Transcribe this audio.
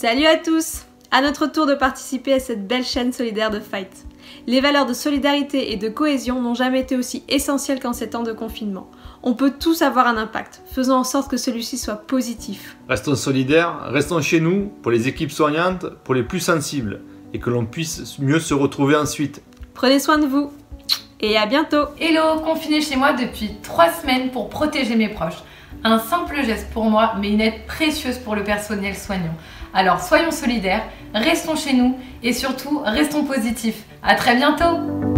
Salut à tous! À notre tour de participer à cette belle chaîne solidaire de Fight. Les valeurs de solidarité et de cohésion n'ont jamais été aussi essentielles qu'en ces temps de confinement. On peut tous avoir un impact, faisons en sorte que celui-ci soit positif. Restons solidaires, restons chez nous, pour les équipes soignantes, pour les plus sensibles, et que l'on puisse mieux se retrouver ensuite. Prenez soin de vous, et à bientôt. Hello, confinée chez moi depuis 3 semaines pour protéger mes proches. Un simple geste pour moi, mais une aide précieuse pour le personnel soignant. Alors soyons solidaires, restons chez nous et surtout restons positifs. À très bientôt!